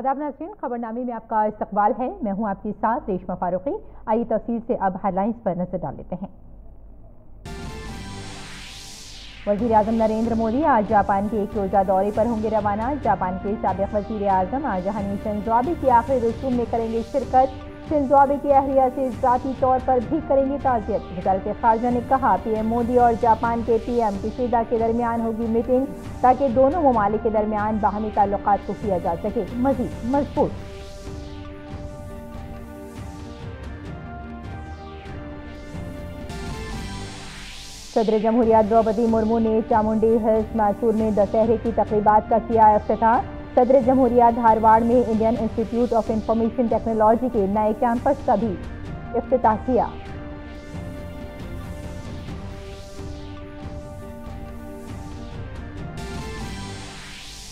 आदाब नाज़रीन, खबरनामे में आपका इस्तकबाल है। मैं हूं आपके साथ रेशमा फारूकी। आइए तफसील से अब हेडलाइंस पर नजर डाल लेते हैं। वज़ीर आज़म नरेंद्र मोदी आज जापान के एक रोज़ा दौरे पर होंगे रवाना। जापान के साबिक़ वज़ीर आज़म आज़ाहानी शिंजो आबे की आखिरी रसूम में करेंगे शिरकत। शिंजो आबे की अहलिया से ज़ाती तौर पर भी करेंगे ताज़ियत। वज़ारत ख़ारजा ने कहा, पीएम मोदी और जापान के पीएम किशिदा के दरमियान होगी मीटिंग ताकि दोनों ममालिक के दरमियान बाहमी ताल्लुक़ात को किया जा सके मज़ीद मजबूत। सदर जमहूरिया द्रौपदी मुर्मू ने चामुंडी हिल्स मैसूर में दशहरे की तकरीबात का किया इफ्तिताह। सदर जमहूरिया धारवाड़ में Indian Institute of Information Technology के नए कैंपस का भी इफ्तिताह किया।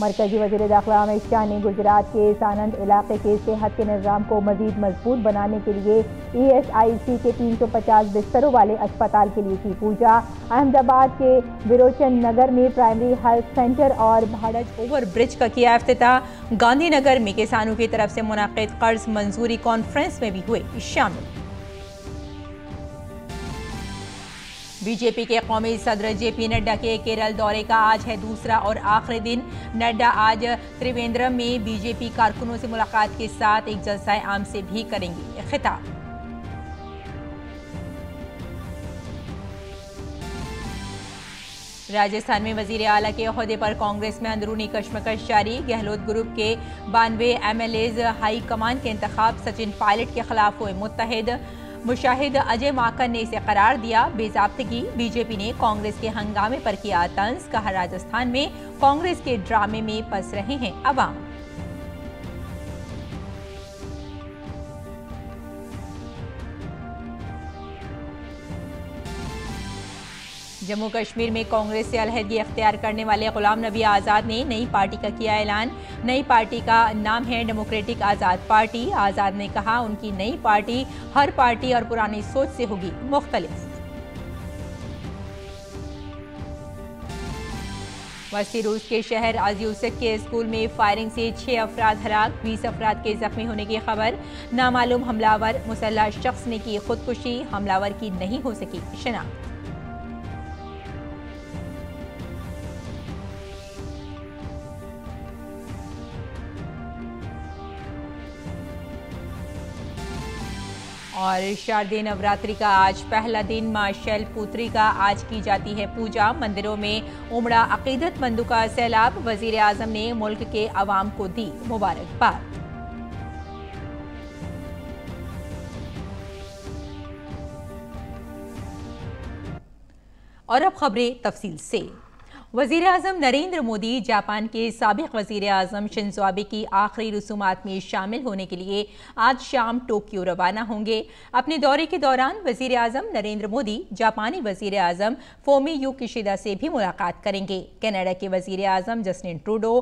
मरकजी वज़ीर दाखिला अमित शाह ने गुजरात के सानंद इलाके के सेहत के निज़ाम को मज़ीद मजबूत बनाने के लिए ESIC के 350 बिस्तरों वाले अस्पताल के लिए की पूजा। अहमदाबाद के विरोचन नगर में प्राइमरी हेल्थ सेंटर और भाड़ज ओवर ब्रिज का किया इफ्तिताह। गांधीनगर में किसानों की तरफ से मुनाकिद कर्ज मंजूरी कॉन्फ्रेंस में भी हुए शामिल। बीजेपी के कौमी सदर जेपी नड्डा के केरल दौरे का आज है दूसरा और आखिरी दिन। नड्डा आज त्रिवेंद्रम में बीजेपी कारकुनों से मुलाकात के साथ एक जलसाए आम से भी करेंगे खिताब। राजस्थान में वजीर आला के ओहदे पर कांग्रेस में अंदरूनी कश्मकश जारी। गहलोत ग्रुप के 92 MLAs हाई कमान के इंतखाब सचिन पायलट के खिलाफ हुए मुत्तहिद। मुशाहिद अजय माकन ने इसे करार दिया बेजाब्तगी। बीजेपी ने कांग्रेस के हंगामे पर किया तंज, कहा राजस्थान में कांग्रेस के ड्रामे में फंस रहे हैं अवाम। जम्मू कश्मीर में कांग्रेस से अलहदगी अख्तियार करने वाले गुलाम नबी आजाद ने नई पार्टी का किया ऐलान। नई पार्टी का नाम है डेमोक्रेटिक आजाद पार्टी। आज़ाद ने कहा, उनकी नई पार्टी हर पार्टी और पुरानी सोच से होगी मुख्तलिफ। वस्ती रूस के शहर आजियोसक के स्कूल में फायरिंग से 6 अफराद हलाक, 20 अफराद के जख्मी होने की खबर। नामालूम हमलावर मुसल्लह शख्स ने की खुदकुशी, हमलावर की नहीं हो सकी शनाख्त। और शारदीय नवरात्रि का आज पहला दिन, मां शैलपुत्री का आज की जाती है पूजा। मंदिरों में उमड़ा अकीदतमंदों का सैलाब। वजीर आजम ने मुल्क के अवाम को दी मुबारकबाद। और अब खबरें तफसील से। वज़ीर आज़म नरेंद्र मोदी जापान के साबिक़ वज़ीर आज़म शिंजो आबे की आखिरी रसूमात में शामिल होने के लिए आज शाम टोक्यो रवाना होंगे। अपने दौरे के दौरान वज़ीर आज़म नरेंद्र मोदी जापानी वज़ीर आज़म फुमियो किशिदा से भी मुलाकात करेंगे। कनाडा के वज़ीर आज़म जस्टिन ट्रूडो,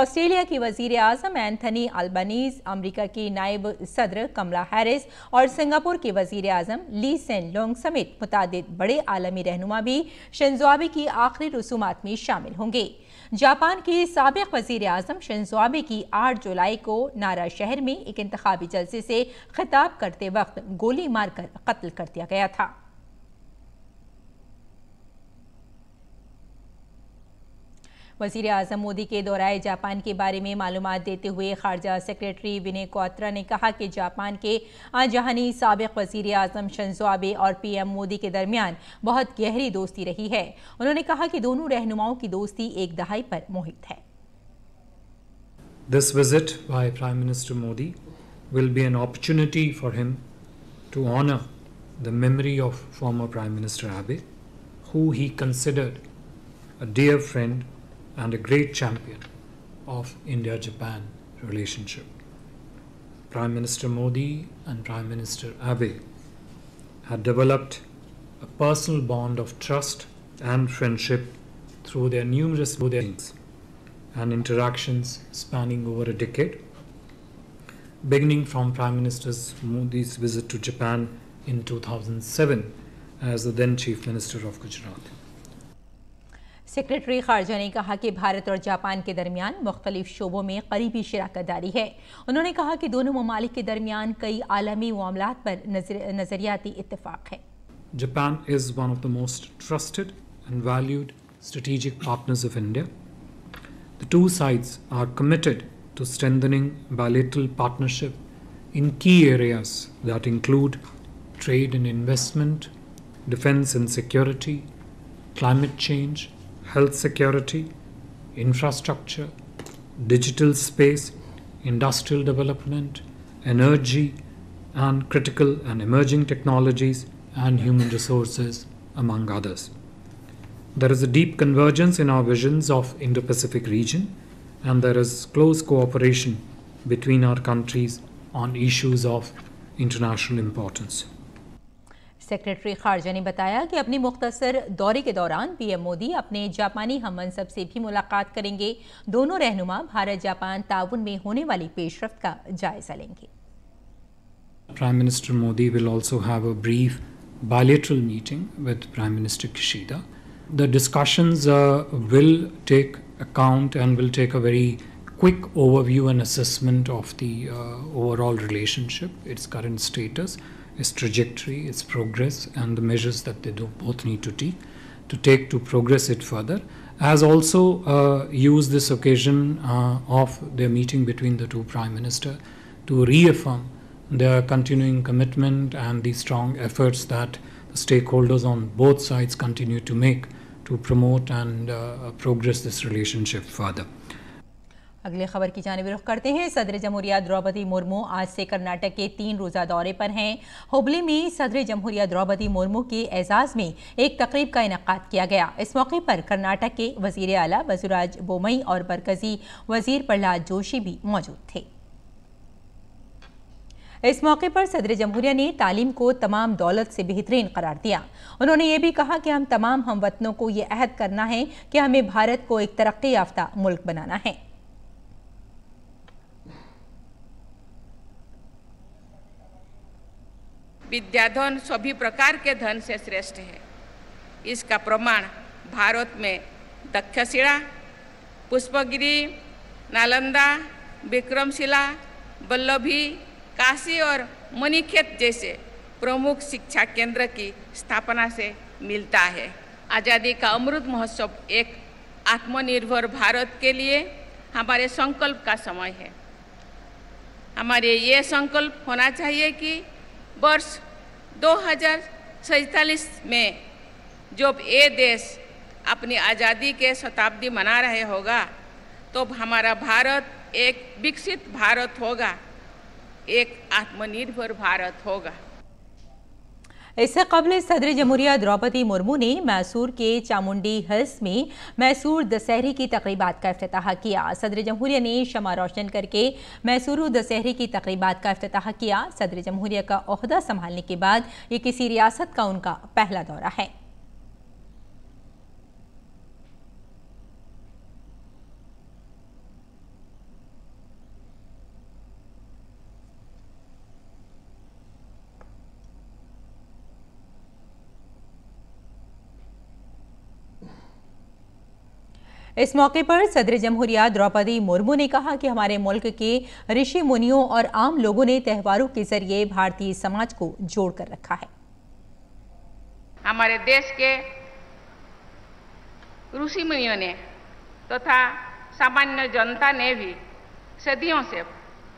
ऑस्ट्रेलिया के वज़ीर आज़म एंथनी अल्बनीस, अमरीका की नायब सदर कमला हैरिस और सिंगापुर के वज़ीर आज़म ली सेन लूंग समेत मुतादिद बड़े आलमी रहनुमा भी शिंजो आबे की आखिरी रसूमात में शामिल होंगे। जापान के साबिक़ वज़ीर आज़म शिंजो आबे की 8 जुलाई को नारा शहर में एक इंतखाबी जलसे से खिताब करते वक्त गोली मारकर कत्ल कर दिया गया था। वज़ीर आज़म मोदी के दौराए जापान के बारे में मालूमात देते हुए खारजा सेक्रेटरी विनय क्वात्रा ने कहा कि जापान के आज़ाहानी साबिक़ वज़ीर आज़म शिंजो आबे और पीएम मोदी के दरमियान बहुत गहरी दोस्ती रही है। उन्होंने कहा कि दोनों रहनुमाओं की दोस्ती एक दहाई पर मोहित है। This visit by prime minister Modi will be an opportunity for him to honour the memory of former prime minister Abe who he considered a dear friend and a great champion of India-Japan relationship. Prime Minister Modi and Prime Minister Abe had developed a personal bond of trust and friendship through their numerous meetings and interactions spanning over a decade, beginning from Prime Minister Modi's visit to Japan in 2007 as the then Chief Minister of Gujarat. Secretary खारजा ने कहा कि भारत और Japan के दरमियान मुख्तलिफ शोबों में करीबी शराकत दारी है। उन्होंने कहा कि दोनों ममालिक के दरमियान कई आलमी मामलात पर नजरियाती इत्तेफाक है। Japan is one of the most trusted and valued strategic partners of India. The two sides are committed to strengthening bilateral partnership in key areas that include trade and investment, defense and security, climate change, health security, infrastructure, digital space, industrial development, energy and critical and emerging technologies and human resources, among others. There is a deep convergence in our visions of Indo-Pacific region and there is close cooperation between our countries on issues of international importance. Secretary खारजा ने बताया कि अपने मुख्तसर दौरे के दौरान PM Modi अपने जापानी हम मनसब से भी मुलाकात करेंगे। दोनों रहनुमा भारत जापान ताउन में होने वाली पेशरफ्त का जायजा लेंगे। Prime minister Modi will also have a brief bilateral meeting with prime minister Kishida. The discussions will take account and will take a very quick overview and assessment of the overall relationship, its current status, its trajectory, its progress and the measures that they both need to take to progress it further, as also use this occasion of their meeting between the two prime ministers to reaffirm their continuing commitment and the strong efforts that the stakeholders on both sides continue to make to promote and progress this relationship further. अगले खबर की जानिब रुख करते हैं। सदर जमहूरिया द्रौपदी मुर्मू आज से कर्नाटक के 3 रोज़ा दौरे पर हैं। हुबली में सदर जमहूरिया द्रौपदी मुर्मू के एजाज़ में एक तकरीब का इनकाद किया गया। इस मौके पर कर्नाटक के वज़ीर आला बसवराज बोमई और मरकजी वज़ीर प्रहलाद जोशी भी मौजूद थे। इस मौके पर सदर जमहूरिया ने तालीम को तमाम दौलत से बेहतरीन करार दिया। उन्होंने ये भी कहा कि हम तमाम हम वतनों को ये अहद करना है कि हमें भारत को एक तरक्की याफ्ता मुल्क बनाना है। विद्याधन सभी प्रकार के धन से श्रेष्ठ है। इसका प्रमाण भारत में तक्षशिला, पुष्पगिरी, नालंदा, विक्रमशिला, बल्लभी, काशी और मणिकेत जैसे प्रमुख शिक्षा केंद्र की स्थापना से मिलता है। आज़ादी का अमृत महोत्सव एक आत्मनिर्भर भारत के लिए हमारे संकल्प का समय है। हमारे ये संकल्प होना चाहिए कि वर्ष 2047 में जब ये देश अपनी आज़ादी के शताब्दी मना रहे होगा तो हमारा भारत एक विकसित भारत होगा, एक आत्मनिर्भर भारत होगा। इससे कबल सदर जमहूरिया द्रौपदी मुर्मू ने मैसूर के चामुंडी हिल्स में मैसूर दशहरे की तकरीबात का अफ्ताह किया। सदर जमहूरिया ने शमा रोशन करके मैसूर दशहरे की तकरीबात का अफ्ताह किया। सदर जमहूरिया का ओहदा संभालने के बाद ये किसी रियासत का उनका पहला दौरा है। इस मौके पर सदर जमहूरिया द्रौपदी मुर्मू ने कहा कि हमारे मुल्क के ऋषि मुनियों और आम लोगों ने त्योहारों के जरिए भारतीय समाज को जोड़ कर रखा है। हमारे देश के ऋषि मुनियों ने तथा सामान्य जनता ने भी सदियों से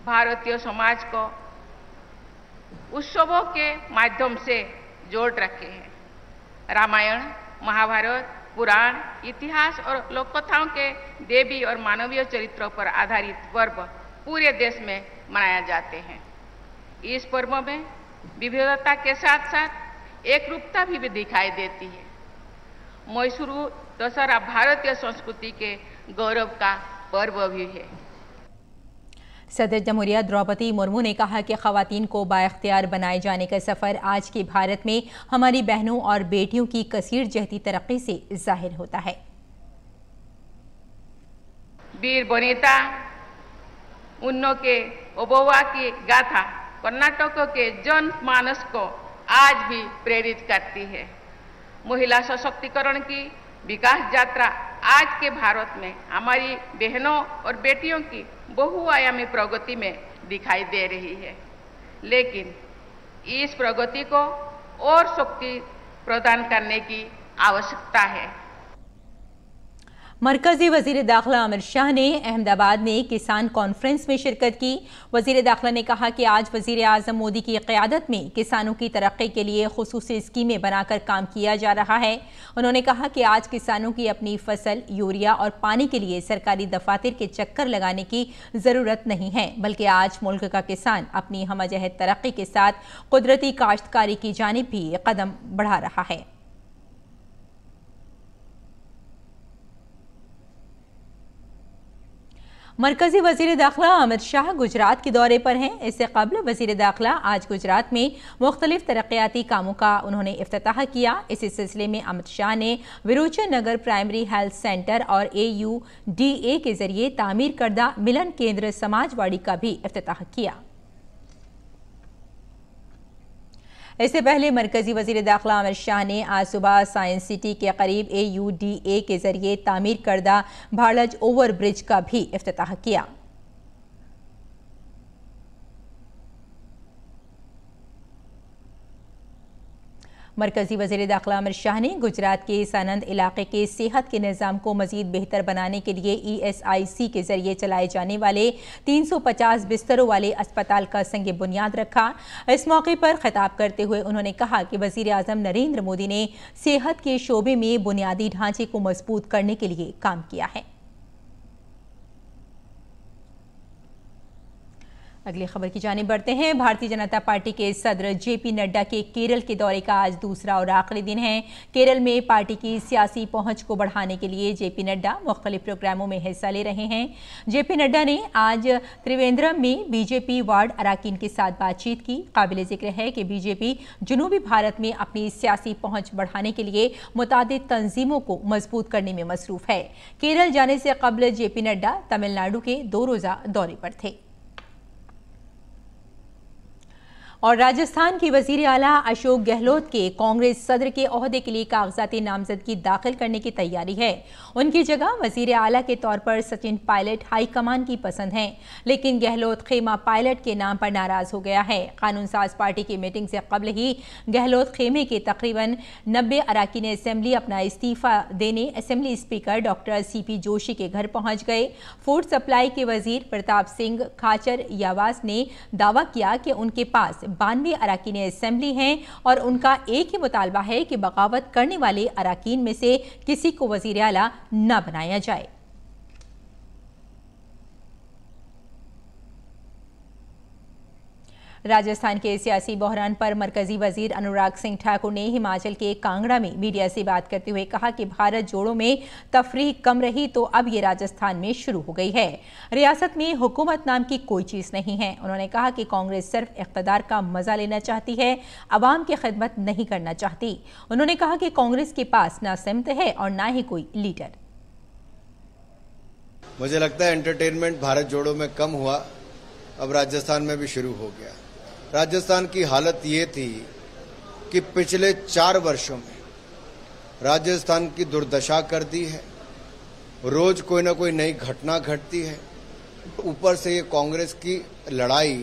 भारतीय समाज को उत्सवों के माध्यम से जोड़ रखे हैं। रामायण, महाभारत, पुराण, इतिहास और लोककथाओं के देवी और मानवीय चरित्रों पर आधारित पर्व पूरे देश में मनाया जाते हैं। इस पर्व में विविधता के साथ साथ एकरूपता भी दिखाई देती है। मैसूरू दशहरा भारतीय संस्कृति के गौरव का पर्व भी है। सदर जमहूरिया द्रौपदी मुर्मू ने कहा कि ख़वातीन को बाइख्तियार बनाए जाने का सफ़र आज के भारत में हमारी बहनों और बेटियों की कसीर जहती तरक्की से जाहिर होता है। वीर बनिता उन्नो के ओबोवा की गाथा कर्नाटक के जनमानस को आज भी प्रेरित करती है। महिला सशक्तिकरण की विकास यात्रा आज के भारत में हमारी बहनों और बेटियों की बहुआयामी प्रगति में दिखाई दे रही है, लेकिन इस प्रगति को और शक्ति प्रदान करने की आवश्यकता है। मरकजी वजीर दाखिला अमित शाह ने अहमदाबाद में किसान कॉन्फ्रेंस में शिरकत की। वजीर दाखिला ने कहा कि आज वजीर आजम मोदी की क़यादत में किसानों की तरक्की के लिए खुसूसी स्कीमें बनाकर काम किया जा रहा है। उन्होंने कहा कि आज किसानों की अपनी फसल, यूरिया और पानी के लिए सरकारी दफातर के चक्कर लगाने की ज़रूरत नहीं है, बल्कि आज मुल्क का किसान अपनी हमजहत तरक्की के साथ कुदरती काश्तकारी की जानिब भी कदम बढ़ा रहा है। मरकजी वजीर दाखिला अमित शाह गुजरात के दौरे पर हैं। इससे कबल वजीर दाखिला आज गुजरात में मुख्तलिफ तरक्याती कामों का उन्होंने इफ्तिताह किया। इसी सिलसिले में अमित शाह ने Virochan Nagar primary health centre और AUDA के जरिए तामीर करदा मिलन केंद्र समाजवाड़ी का भी इफ्तिताह किया। इससे पहले मरकजी वजीर दाखिला अमित शाह ने आज सुबह साइंस सिटी के करीब AUDA के जरिए तामीर करदा भाड़ज ओवर ब्रिज का भी इफ्तिताह किया। मरकजी वजीर दाखिला अमित शाह ने गुजरात के सानंद इलाके के सेहत के निज़ाम को मज़ीद बेहतर बनाने के लिए ESIC के ज़रिए चलाए जाने वाले 350 बिस्तरों वाले अस्पताल का संग बुनियाद रखा। इस मौके पर ख़िताब करते हुए उन्होंने कहा कि वज़ीर आज़म नरेंद्र मोदी ने सेहत के शोबे में बुनियादी ढांचे को मजबूत करने के लिए काम किया है। अगली खबर की जानिब बढ़ते हैं। भारतीय जनता पार्टी के सदर जेपी नड्डा के केरल के दौरे का आज दूसरा और आखिरी दिन है। केरल में पार्टी की सियासी पहुंच को बढ़ाने के लिए जेपी नड्डा मुख्तलिफ प्रोग्रामों में हिस्सा ले रहे हैं। जेपी नड्डा ने आज त्रिवेंद्रम में BJP वार्ड अराकीन के साथ बातचीत की। काबिल जिक्र है कि BJP जनूबी भारत में अपनी सियासी पहुँच बढ़ाने के लिए मुतादिद तंजीमों को मजबूत करने में मसरूफ है। केरल जाने से कबल जेपी नड्डा तमिलनाडु के 2 रोज़ा दौरे पर थे। और राजस्थान की वज़ीर आला अशोक गहलोत के कांग्रेस सदर के ओहदे के लिए कागजाती नामजदगी दाखिल करने की तैयारी है। उनकी जगह वज़ीर आला के तौर पर सचिन पायलट हाईकमान की पसंद हैं, लेकिन गहलोत खेमा पायलट के नाम पर नाराज़ हो गया है। कानून साज पार्टी की मीटिंग से कबल ही गहलोत खेमे के तकरीबन 90 अराकीन असम्बली अपना इस्तीफ़ा देने assembly speaker doctor CP Joshi के घर पहुँच गए। फूड सप्लाई के वज़ीर प्रताप सिंह खाचर यावास ने दावा किया कि उनके पास 92 अराकीन असेंबली हैं और उनका एक ही मुतालबा है कि बगावत करने वाले अराकीन में से किसी को वजीर आला न बनाया जाए। राजस्थान के सियासी बहरान पर मरकजी वजीर अनुराग सिंह ठाकुर ने हिमाचल के कांगड़ा में मीडिया से बात करते हुए कहा कि भारत जोड़ों में तफरीक कम रही तो अब ये राजस्थान में शुरू हो गई है। रियासत में हुकूमत नाम की कोई चीज़ नहीं है। उन्होंने कहा कि कांग्रेस सिर्फ इख्तदार का मज़ा लेना चाहती है, आवाम की खिदमत नहीं करना चाहती। उन्होंने कहा कि कांग्रेस के पास ना सिमत है और ना ही कोई लीडर। मुझे लगता है एंटरटेनमेंट भारत जोड़ों में कम हुआ, अब राजस्थान में भी शुरू हो गया। राजस्थान की हालत ये थी कि पिछले 4 वर्षों में राजस्थान की दुर्दशा कर दी है। रोज कोई ना कोई नई घटना घटती है। ऊपर से ये कांग्रेस की लड़ाई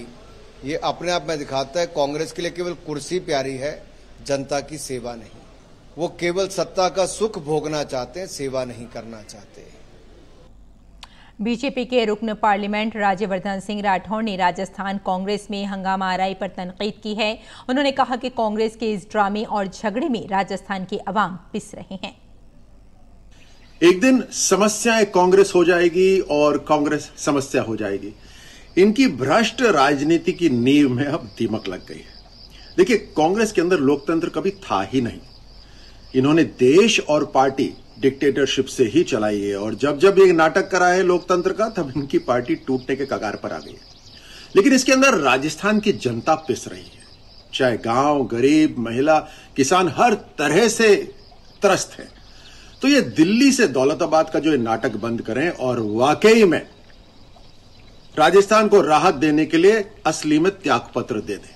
ये अपने आप में दिखाता है कांग्रेस के लिए केवल कुर्सी प्यारी है, जनता की सेवा नहीं। वो केवल सत्ता का सुख भोगना चाहते हैं, सेवा नहीं करना चाहते। BJP के रुकन पार्लियामेंट राज्यवर्धन सिंह राठौर ने राजस्थान कांग्रेस में हंगामा आराई पर तनकीद की है। उन्होंने कहा कि कांग्रेस के इस ड्रामे और झगड़े में राजस्थान के अवाम पिस रहे हैं। एक दिन समस्याएं कांग्रेस हो जाएगी और कांग्रेस समस्या हो जाएगी। इनकी भ्रष्ट राजनीति की नींव में अब दीमक लग गई है। देखिए, कांग्रेस के अंदर लोकतंत्र कभी था ही नहीं। इन्होंने देश और पार्टी डिक्टेटरशिप से ही चलाई है और जब जब ये नाटक करा है लोकतंत्र का, तब इनकी पार्टी टूटने के कगार पर आ गई है। लेकिन इसके अंदर राजस्थान की जनता पिस रही है। चाहे गांव, गरीब, महिला, किसान, हर तरह से त्रस्त है। तो ये दिल्ली से दौलताबाद का जो नाटक बंद करें और वाकई में राजस्थान को राहत देने के लिए असली में त्यागपत्र दे दें।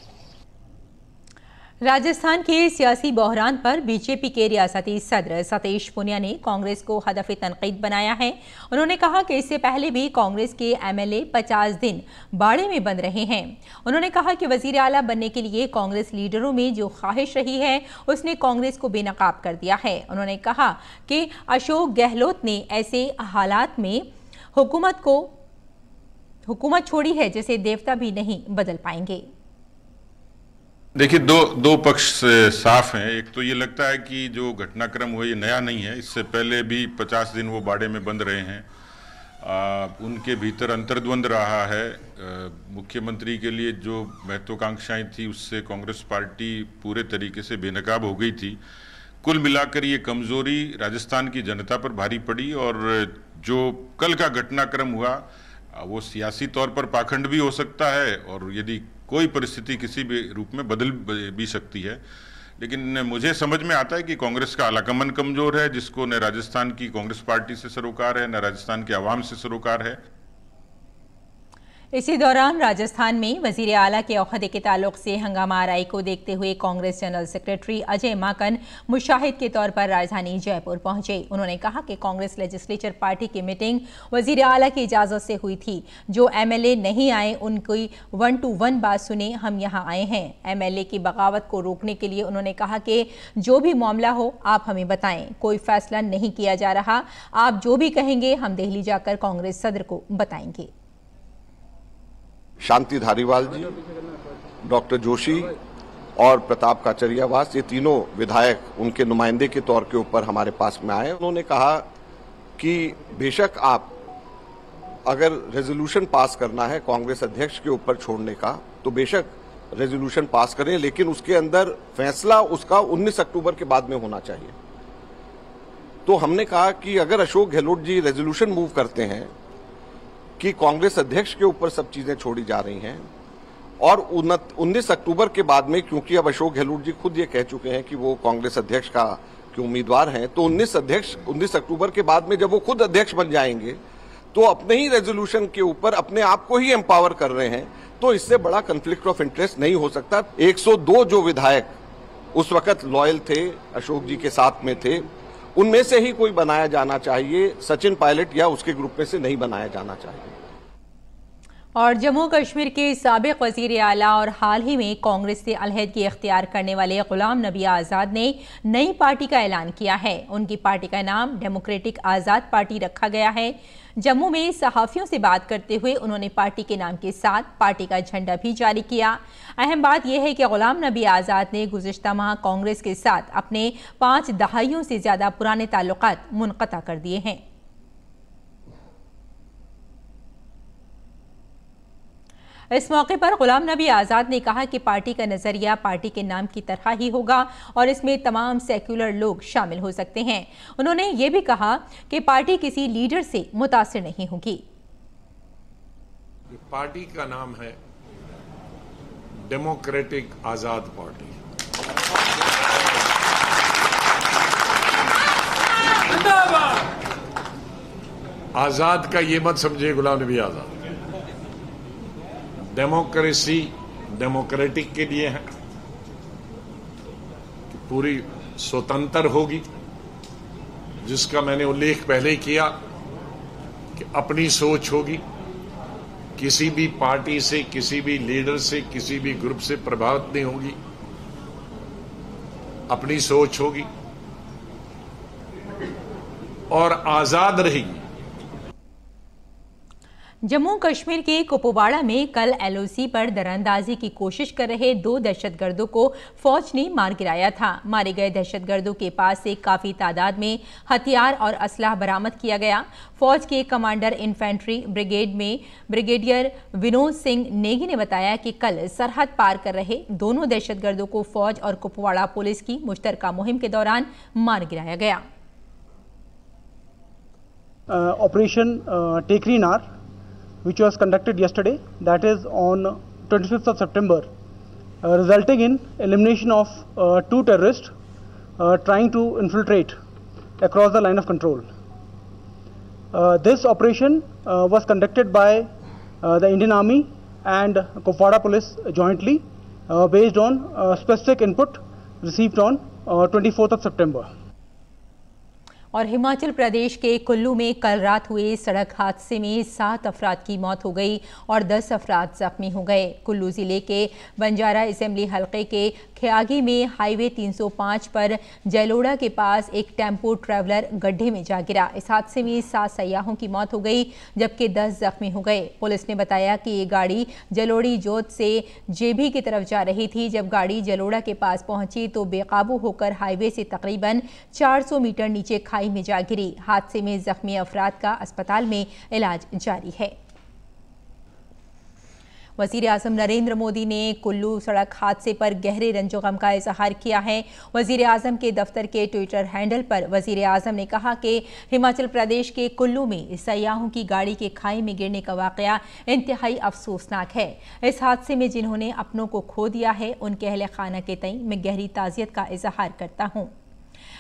राजस्थान के सियासी बहरान पर बीजेपी के रियासती सदर सतीश पुनिया ने कांग्रेस को हदफ़ तनकीद बनाया है। उन्होंने कहा कि इससे पहले भी कांग्रेस के एमएलए 50 दिन बाड़े में बंद रहे हैं। उन्होंने कहा कि वजीर आला बनने के लिए कांग्रेस लीडरों में जो ख्वाहिश रही है उसने कांग्रेस को बेनकाब कर दिया है। उन्होंने कहा कि अशोक गहलोत ने ऐसे हालात में हुकूमत छोड़ी है जिसे देवता भी नहीं बदल पाएंगे। देखिए, दो पक्ष साफ हैं। एक तो ये लगता है कि जो घटनाक्रम हुआ ये नया नहीं है, इससे पहले भी 50 दिन वो बाड़े में बंद रहे हैं। उनके भीतर अंतर्द्वंद रहा है। मुख्यमंत्री के लिए जो महत्वाकांक्षाएं थी उससे कांग्रेस पार्टी पूरे तरीके से बेनकाब हो गई थी। कुल मिलाकर ये कमज़ोरी राजस्थान की जनता पर भारी पड़ी और जो कल का घटनाक्रम हुआ वो सियासी तौर पर पाखंड भी हो सकता है और यदि कोई परिस्थिति किसी भी रूप में बदल भी सकती है। लेकिन मुझे समझ में आता है कि कांग्रेस का आलाकमान कमज़ोर है, जिसको न राजस्थान की कांग्रेस पार्टी से सरोकार है न राजस्थान के आवाम से सरोकार है। इसी दौरान राजस्थान में वजीर आला के औहदे के ताल्लुक से हंगामा आराई को देखते हुए कांग्रेस जनरल सेक्रेटरी अजय माकन मुशाहिद के तौर पर राजधानी जयपुर पहुंचे। उन्होंने कहा कि कांग्रेस लेजिस्लेचर पार्टी की मीटिंग वजीर आला की इजाज़त से हुई थी। जो एमएलए नहीं आए उनकी 1-to-1 बात सुने, हम यहाँ आए हैं। एमएलए की बगावत को रोकने के लिए उन्होंने कहा कि जो भी मामला हो आप हमें बताएं, कोई फैसला नहीं किया जा रहा। आप जो भी कहेंगे हम दिल्ली जाकर कांग्रेस सदर को बताएंगे। शांति धारीवाल जी, डॉक्टर जोशी और प्रताप काचरियावास, ये तीनों विधायक उनके नुमाइंदे के तौर के ऊपर हमारे पास में आए। उन्होंने कहा कि बेशक आप अगर रेजोल्यूशन पास करना है कांग्रेस अध्यक्ष के ऊपर छोड़ने का तो बेशक रेजोल्यूशन पास करें, लेकिन उसके अंदर फैसला उसका 19 अक्टूबर के बाद में होना चाहिए। तो हमने कहा कि अगर अशोक गहलोत जी रेजोल्यूशन मूव करते हैं कि कांग्रेस अध्यक्ष के ऊपर सब चीज़ें छोड़ी जा रही हैं और 19 अक्टूबर के बाद में, क्योंकि अब अशोक गहलोत जी खुद ये कह चुके हैं कि वो कांग्रेस अध्यक्ष का के उम्मीदवार हैं, तो 19 अक्टूबर के बाद में जब वो खुद अध्यक्ष बन जाएंगे तो अपने ही रेजोल्यूशन के ऊपर अपने आप को ही एम्पावर कर रहे हैं। तो इससे बड़ा कन्फ्लिक्ट ऑफ इंटरेस्ट नहीं हो सकता। 102 जो विधायक उस वक्त लॉयल थे, अशोक जी के साथ में थे, उनमें से ही कोई बनाया जाना चाहिए। सचिन पायलट या उसके ग्रुप में से नहीं बनाया जाना चाहिए। और जम्मू कश्मीर के साबिक वजीर आला और हाल ही में कांग्रेस से अलहदगी इख्तियार करने वाले गुलाम नबी आजाद ने नई पार्टी का ऐलान किया है। उनकी पार्टी का नाम डेमोक्रेटिक आजाद पार्टी रखा गया है। जम्मू में सहाफ़ियों से बात करते हुए उन्होंने पार्टी के नाम के साथ पार्टी का झंडा भी जारी किया। अहम बात यह है कि गुलाम नबी आज़ाद ने गुज़िश्ता माह कांग्रेस के साथ अपने 5 दहाइयों से ज़्यादा पुराने ताल्लुकात मुनक़ता कर दिए हैं। इस मौके पर गुलाम नबी आज़ाद ने कहा कि पार्टी का नज़रिया पार्टी के नाम की तरह ही होगा और इसमें तमाम सेक्युलर लोग शामिल हो सकते हैं। उन्होंने ये भी कहा कि पार्टी किसी लीडर से मुतासिर नहीं होगी। पार्टी का नाम है डेमोक्रेटिक आज़ाद पार्टी। आज़ाद का ये मत समझे गुलाम नबी आज़ाद। डेमोक्रेसी डेमोक्रेटिक के लिए है कि पूरी स्वतंत्र होगी, जिसका मैंने उल्लेख पहले ही किया कि अपनी सोच होगी, किसी भी पार्टी से, किसी भी लीडर से, किसी भी ग्रुप से प्रभावित नहीं होगी, अपनी सोच होगी और आजाद रहेगी। जम्मू कश्मीर के कुपवाड़ा में कल एलओसी पर दरअंदाजी की कोशिश कर रहे 2 दहशतगर्दों को फौज ने मार गिराया था। मारे गए दहशतगर्दों के पास से काफ़ी तादाद में हथियार और असलाह बरामद किया गया। फौज के कमांडर इन्फेंट्री ब्रिगेड में ब्रिगेडियर विनोद सिंह नेगी ने बताया कि कल सरहद पार कर रहे दोनों दहशतगर्दों को फौज और कुपवाड़ा पुलिस की मुश्तरका मुहिम के दौरान मार गिराया गया। Operation Tekrinar which was conducted yesterday, that is on 25th of September, resulting in elimination of 2 terrorists trying to infiltrate across the line of control. This operation was conducted by the Indian Army and Kupwara Police jointly based on specific input received on 24th of September. और हिमाचल प्रदेश के कुल्लू में कल रात हुए सड़क हादसे में 7 अफराद की मौत हो गई और 10 अफराद जख्मी हो गए। कुल्लू ज़िले के बंजारा असेंबली हलके के ख्यागी में हाईवे 305 पर जैलोड़ा के पास एक टेम्पो ट्रैवलर गड्ढे में जा गिरा। इस हादसे में 7 सयाहों की मौत हो गई जबकि 10 जख्मी हो गए। पुलिस ने बताया कि ये गाड़ी जलोड़ी जोत से जेबी की तरफ जा रही थी। जब गाड़ी जलोड़ा के पास पहुंची तो बेकाबू होकर हाईवे से तकरीबन 400 मीटर नीचे खाई में जा गिरी। हादसे में जख्मी अफराद का अस्पताल में इलाज जारी है। वज़ीर आज़म नरेंद्र मोदी ने कुल्लू सड़क हादसे पर गहरे रंजो गम का इजहार किया है। वज़ीर आज़म के दफ्तर के ट्विटर हैंडल पर वज़ीर आज़म ने कहा कि हिमाचल प्रदेश के कुल्लू में सयाहों की गाड़ी के खाई में गिरने का वाक़या इंतहाई अफसोसनाक है। इस हादसे में जिन्होंने अपनों को खो दिया है उनके अहले खाना के तई मैं गहरी ताज़ियत का इजहार करता हूँ।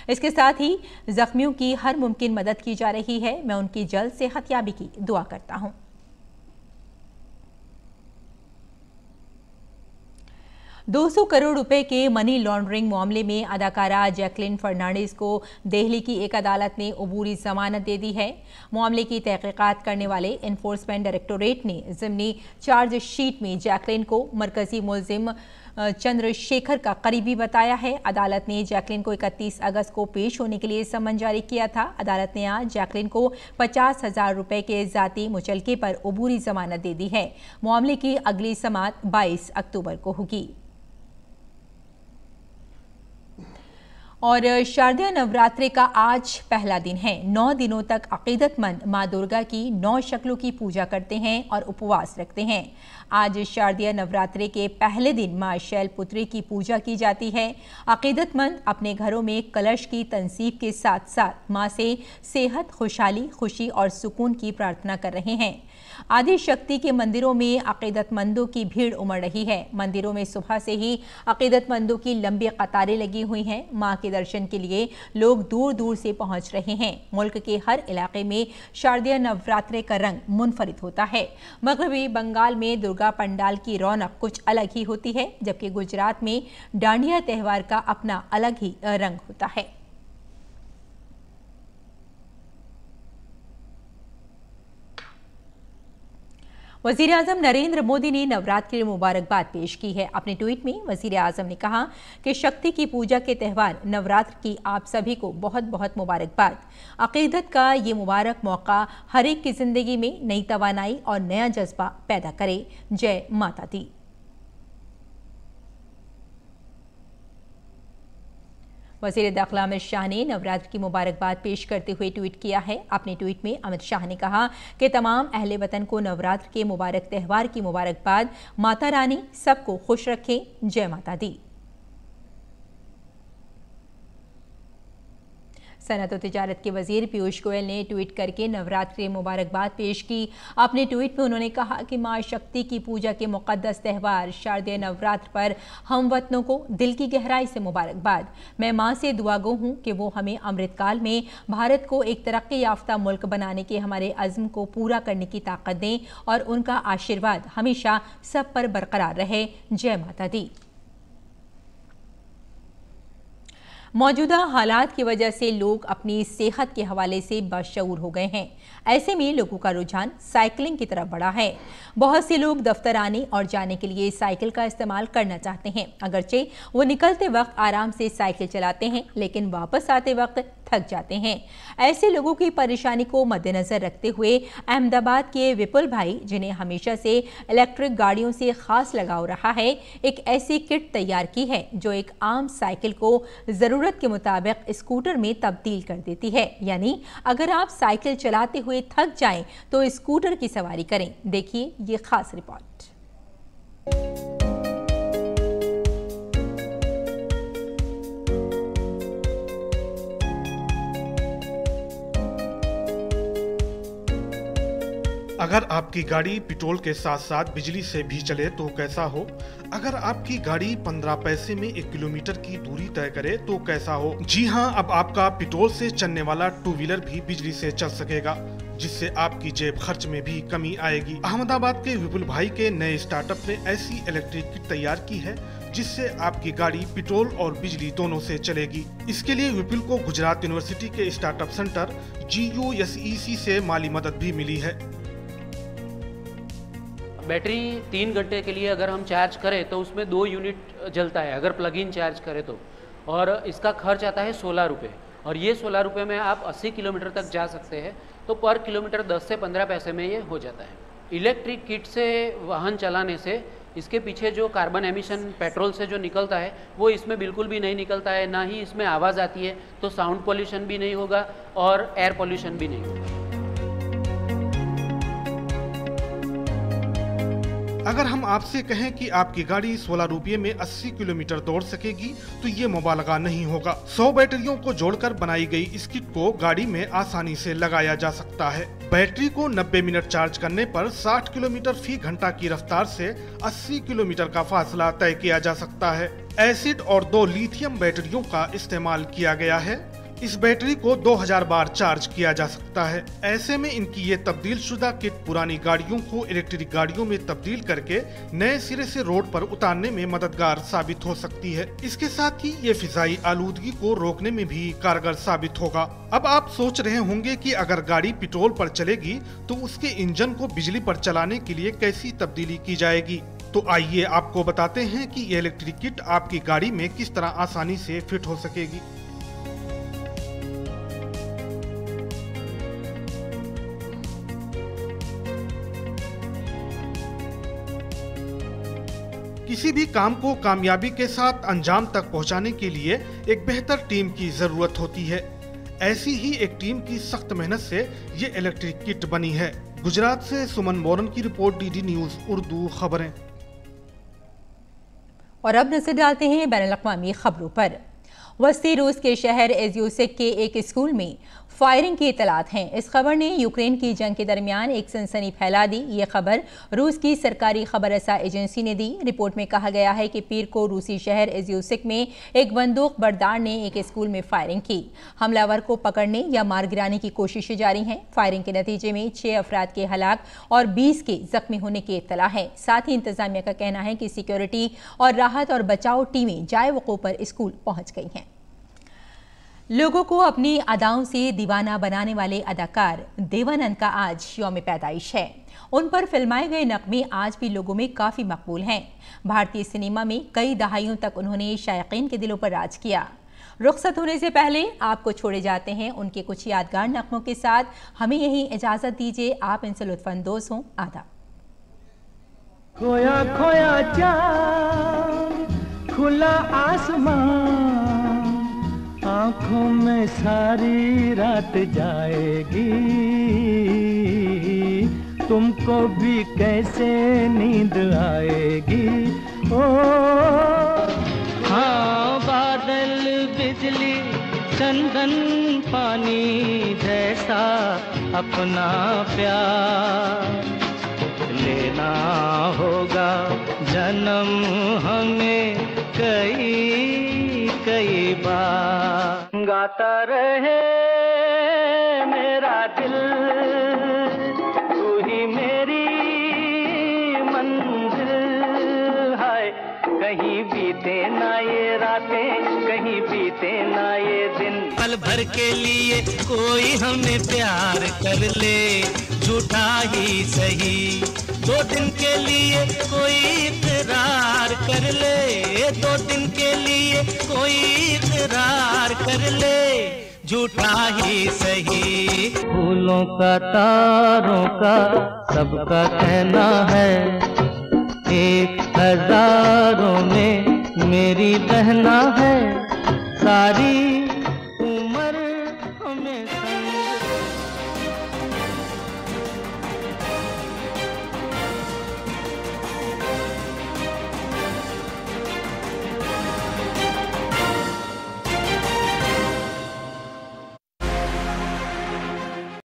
इसके साथ ही जख्मियों की हर मुमकिन मदद की जा रही है। मैं उनकी जल्द सेहतयाबी की दुआ करता हूं। ₹200 करोड़ के मनी लॉन्ड्रिंग मामले में अदाकारा जैकलिन फर्नांडिस को दिल्ली की एक अदालत ने अबूरी जमानत दे दी है। मामले की तहकीकात करने वाले इन्फोर्समेंट डायरेक्टोरेट ने ज़िम्नी चार्जशीट में जैकलिन को मरकजी मुलजिम चंद्रशेखर का करीबी बताया है। अदालत ने जैकलिन को 31 अगस्त को पेश होने के लिए समन जारी किया था। अदालत ने आज जैकलिन को ₹50,000 के जाती मुचलके पर अबूरी जमानत दे दी है। मामले की अगली समाअत 22 अक्टूबर को होगी। और शारदीय नवरात्रि का आज पहला दिन है। 9 दिनों तक अकीदतमंद माँ दुर्गा की 9 शक्लों की पूजा करते हैं और उपवास रखते हैं। आज शारदीय नवरात्रि के पहले दिन माँ शैलपुत्री की पूजा की जाती है। अकीदतमंद अपने घरों में कलश की तनसीब के साथ साथ माँ से सेहत, खुशहाली, खुशी और सुकून की प्रार्थना कर रहे हैं। आदि शक्ति के मंदिरों में अकीदतमंदों की भीड़ उमड़ रही है। मंदिरों में सुबह से ही अकीदतमंदों की लंबी कतारें लगी हुई हैं। माँ के दर्शन के लिए लोग दूर दूर से पहुंच रहे हैं। मुल्क के हर इलाके में शारदीय नवरात्रे का रंग मुनफरिद होता है। मगरबी बंगाल में दुर्गा पंडाल की रौनक कुछ अलग ही होती है जबकि गुजरात में डांडिया त्यौहार का अपना अलग ही रंग होता है। वज़ीर आज़म नरेंद्र मोदी ने नवरात्रि मुबारकबाद पेश की है। अपने ट्वीट में वज़ीर आज़म ने कहा कि शक्ति की पूजा के त्यौहार नवरात्र की आप सभी को बहुत बहुत मुबारकबाद। अक़ीदत का ये मुबारक मौका हर एक की ज़िंदगी में नई तवानाई और नया जज्बा पैदा करे। जय माता दी। वज़ीर दाखिला अमित शाह ने नवरात्र की मुबारकबाद पेश करते हुए ट्वीट किया है। अपने ट्वीट में अमित शाह ने कहा कि तमाम अहले वतन को नवरात्र के मुबारक त्यौहार की मुबारकबाद। माता रानी सबको खुश रखें। जय माता दी। सनत और तिजारत के वजीर पीयूष गोयल ने ट्वीट करके नवरात्रि मुबारकबाद पेश की। अपने ट्वीट में उन्होंने कहा कि माँ शक्ति की पूजा के मुकद्दस त्यौहार शारदीय नवरात्र पर हम वतनों को दिल की गहराई से मुबारकबाद। मैं माँ से दुआगो हूँ कि वो हमें अमृतकाल में भारत को एक तरक्की याफ्ता मुल्क बनाने के हमारे अज़्म को पूरा करने की ताकत दें और उनका आशीर्वाद हमेशा सब पर बरकरार रहे। जय माता दी। मौजूदा हालात की वजह से लोग अपनी सेहत के हवाले से बशऊर हो गए हैं। ऐसे में लोगों का रुझान साइकिलिंग की तरफ बढ़ा है। बहुत से लोग दफ्तर आने और जाने के लिए साइकिल का इस्तेमाल करना चाहते हैं। अगरचे वो निकलते वक्त आराम से साइकिल चलाते हैं लेकिन वापस आते वक्त थक जाते हैं। ऐसे लोगों की परेशानी को मद्देनज़र रखते हुए अहमदाबाद के विपुल भाई, जिन्हें हमेशा से इलेक्ट्रिक गाड़ियों से खास लगाव रहा है, एक ऐसी किट तैयार की है जो एक आम साइकिल को ज़रूरत के मुताबिक स्कूटर में तब्दील कर देती है। यानी अगर आप साइकिल चलाते हुए थक जाएं तो स्कूटर की सवारी करें। देखिए ये खास रिपोर्ट। अगर आपकी गाड़ी पेट्रोल के साथ साथ बिजली से भी चले तो कैसा हो, अगर आपकी गाड़ी 15 पैसे में 1 किलोमीटर की दूरी तय करे तो कैसा हो। जी हां, अब आपका पेट्रोल से चलने वाला टू व्हीलर भी बिजली से चल सकेगा, जिससे आपकी जेब खर्च में भी कमी आएगी। अहमदाबाद के विपुल भाई के नए स्टार्टअप ने ऐसी इलेक्ट्रिक किट तैयार की है जिससे आपकी गाड़ी पेट्रोल और बिजली दोनों से चलेगी। इसके लिए विपुल को गुजरात यूनिवर्सिटी के स्टार्टअप सेंटर GUSEC से माली मदद भी मिली है। बैटरी 3 घंटे के लिए अगर हम चार्ज करें तो उसमें 2 यूनिट जलता है, अगर प्लग इन चार्ज करें तो, और इसका खर्च आता है 16 रुपये, और ये 16 रुपये में आप 80 किलोमीटर तक जा सकते हैं। तो पर किलोमीटर 10 से 15 पैसे में ये हो जाता है। इलेक्ट्रिक किट से वाहन चलाने से इसके पीछे जो कार्बन एमिशन पेट्रोल से जो निकलता है वो इसमें बिल्कुल भी नहीं निकलता है, ना ही इसमें आवाज़ आती है, तो साउंड पॉल्यूशन भी नहीं होगा और एयर पॉल्यूशन भी नहीं होगा। अगर हम आपसे कहें कि आपकी गाड़ी 16 रुपये में 80 किलोमीटर दौड़ सकेगी तो ये मुबालगा नहीं होगा। 100 बैटरियों को जोड़कर बनाई गई इस किट को गाड़ी में आसानी से लगाया जा सकता है। बैटरी को 90 मिनट चार्ज करने पर 60 किलोमीटर फी घंटा की रफ्तार से 80 किलोमीटर का फासला तय किया जा सकता है। एसिड और 2 लिथियम बैटरियों का इस्तेमाल किया गया है। इस बैटरी को 2000 बार चार्ज किया जा सकता है। ऐसे में इनकी ये तब्दील शुदा किट पुरानी गाड़ियों को इलेक्ट्रिक गाड़ियों में तब्दील करके नए सिरे से रोड पर उतारने में मददगार साबित हो सकती है। इसके साथ ही ये फिजाई आलूदगी को रोकने में भी कारगर साबित होगा। अब आप सोच रहे होंगे कि अगर गाड़ी पेट्रोल पर चलेगी तो उसके इंजन को बिजली पर चलाने के लिए कैसी तब्दीली की जाएगी। तो आइए आपको बताते हैं कि ये इलेक्ट्रिक किट आपकी गाड़ी में किस तरह आसानी से फिट हो सकेगी। किसी भी काम को कामयाबी के साथ अंजाम तक पहुंचाने के लिए एक बेहतर टीम की जरूरत होती है। ऐसी ही एक टीम की सख्त मेहनत से ये इलेक्ट्रिक किट बनी है। गुजरात से सुमन बोरन की रिपोर्ट, DD न्यूज़ उर्दू खबरें। और अब नजर डालते हैं बैनुल अक़वामी खबरों पर। वस्ती रूस के शहर एज्यूसेक के एक स्कूल में फायरिंग की इतलात हैं। इस खबर ने यूक्रेन की जंग के दरमियान एक सनसनी फैला दी। ये खबर रूस की सरकारी खबररसा एजेंसी ने दी। रिपोर्ट में कहा गया है कि पीर को रूसी शहर एज्यूसेक में एक बंदूक बरदार ने एक स्कूल में फायरिंग की। हमलावर को पकड़ने या मार गिराने की कोशिशें जारी हैं। फायरिंग के नतीजे में 6 अफराद के हलाक और 20 के जख्मी होने की इतला है। साथ ही इंतजामिया का कहना है कि सिक्योरिटी और राहत और बचाव टीमें जाए वक़ू पर स्कूल पहुँच गई हैं। लोगों को अपनी अदाओं से दीवाना बनाने वाले अदाकार देवानंद का आज यौम पैदाइश है। उन पर फिल्माए गए नगमे आज भी लोगों में काफ़ी मकबूल हैं। भारतीय सिनेमा में कई दहाइयों तक उन्होंने शायकीन के दिलों पर राज किया। रुखसत होने से पहले आपको छोड़े जाते हैं उनके कुछ यादगार नगमों के साथ। हमें यही इजाज़त दीजिए, आप इनसे लुत्फानंदोज़ हों। आदाब। आँखों में सारी रात जाएगी, तुमको भी कैसे नींद आएगी। ओ हाँ, बादल बिजली चंदन पानी जैसा अपना प्यार लेना होगा। जन्म हमें कई कई बार गाता रहे मेरा दिल, तू ही मेरी मंजिल है। कहीं बीते ना ये रातें, कहीं बीते ना ये दिन। पल भर के लिए कोई हमें प्यार कर ले, झूठा ही सही। 2 दिन के लिए कोई इकरार कर ले, 2 दिन के लिए कोई इकरार कर ले, झूठा ही सही। फूलों का तारों का सबका कहना है, 1000 में मेरी बहना है सारी।